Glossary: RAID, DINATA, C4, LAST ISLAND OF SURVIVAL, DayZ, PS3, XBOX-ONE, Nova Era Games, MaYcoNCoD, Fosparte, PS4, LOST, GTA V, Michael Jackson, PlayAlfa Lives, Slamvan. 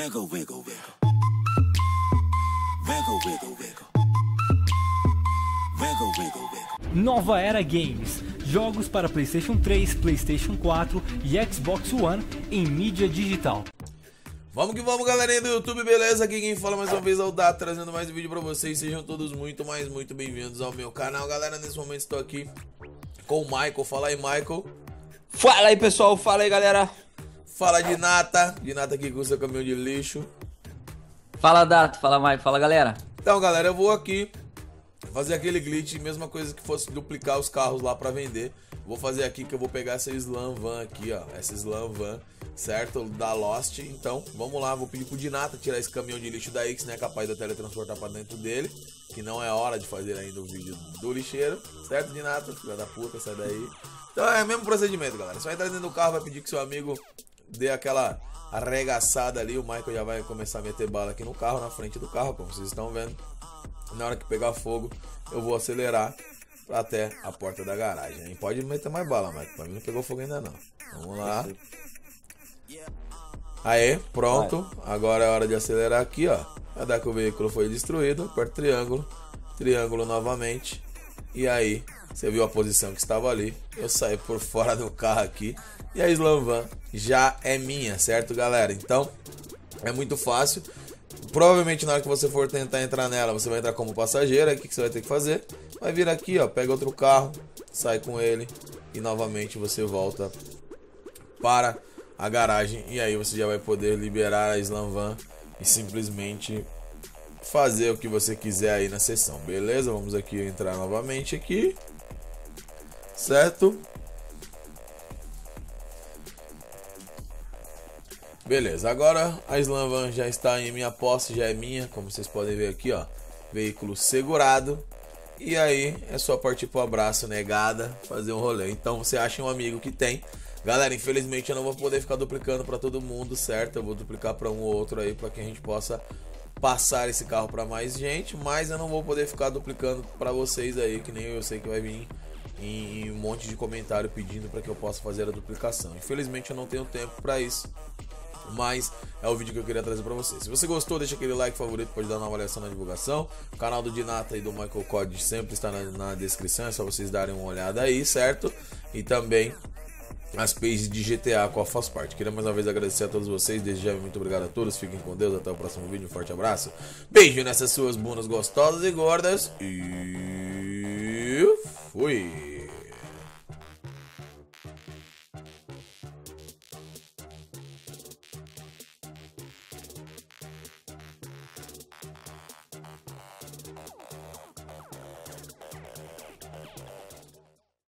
Wiggle, wiggle, wiggle. Wiggle, wiggle, wiggle. Wiggle, wiggle, wiggle. Nova Era Games. Jogos para PlayStation 3, PlayStation 4 e Xbox One em mídia digital. Vamos que vamos, galerinha do YouTube, beleza? Aqui quem fala mais uma vez é o DINATA, trazendo mais um vídeo pra vocês. Sejam todos muito bem-vindos ao meu canal. Galera, nesse momento estou aqui com o Michael. Fala aí, Michael. Fala aí, pessoal. Fala aí, galera. Fala, DINATA. DINATA aqui com o seu caminhão de lixo. Fala, DINATA. Fala, Michael. Fala, galera. Então, galera, eu vou aqui fazer aquele glitch, mesma coisa que fosse duplicar os carros lá pra vender. Vou fazer aqui que eu vou pegar essa Slamvan aqui, ó. Essa Slamvan, certo? Da LOST. Então, vamos lá. Vou pedir pro DINATA tirar esse caminhão de lixo daí, que senão é capaz de eu teletransportar pra dentro dele. Que não é hora de fazer ainda o vídeo do lixeiro. Certo, DINATA? Filha da puta, sai daí. Então é o mesmo procedimento, galera. Só entrar dentro do carro, vai pedir que seu amigo dê aquela arregaçada ali. O Michael já vai começar a meter bala aqui no carro, na frente do carro, como vocês estão vendo. Na hora que pegar fogo, eu vou acelerar até a porta da garagem. E pode meter mais bala, Michael. Pra mim não pegou fogo ainda não. Vamos lá. Aê, pronto. Agora é hora de acelerar aqui, ó. Vai dar que o veículo foi destruído. Aperta triângulo. Triângulo novamente. E aí, você viu a posição que estava ali. Eu saí por fora do carro aqui. E a Slamvan já é minha, certo, galera? Então, é muito fácil. Provavelmente na hora que você for tentar entrar nela, você vai entrar como passageiro. Aí o que você vai ter que fazer? Vai vir aqui, ó, pega outro carro, sai com ele e novamente você volta para a garagem. E aí você já vai poder liberar a Slamvan e simplesmente fazer o que você quiser aí na sessão, beleza? Vamos aqui entrar novamente aqui, certo? Beleza, agora a Slamvan já está em minha posse, já é minha, como vocês podem ver aqui, ó, veículo segurado. E aí é só partir pro abraço, negada, fazer um rolê. Então você acha um amigo que tem. Galera, infelizmente eu não vou poder ficar duplicando para todo mundo, certo? Eu vou duplicar para um ou outro aí, para que a gente possa passar esse carro para mais gente. Mas eu não vou poder ficar duplicando para vocês aí, que nem eu sei que vai vir em um monte de comentário pedindo para que eu possa fazer a duplicação. Infelizmente eu não tenho tempo para isso. Mas é o vídeo que eu queria trazer pra vocês. Se você gostou, deixa aquele like, favorito, pode dar uma avaliação na divulgação. O canal do DINATA e do MaYcoNCoD sempre está na descrição, é só vocês darem uma olhada aí, certo? E também as pages de GTA com a Fosparte. Queria mais uma vez agradecer a todos vocês, desde já muito obrigado a todos, fiquem com Deus, até o próximo vídeo, um forte abraço. Beijo nessas suas bundas gostosas e gordas e fui!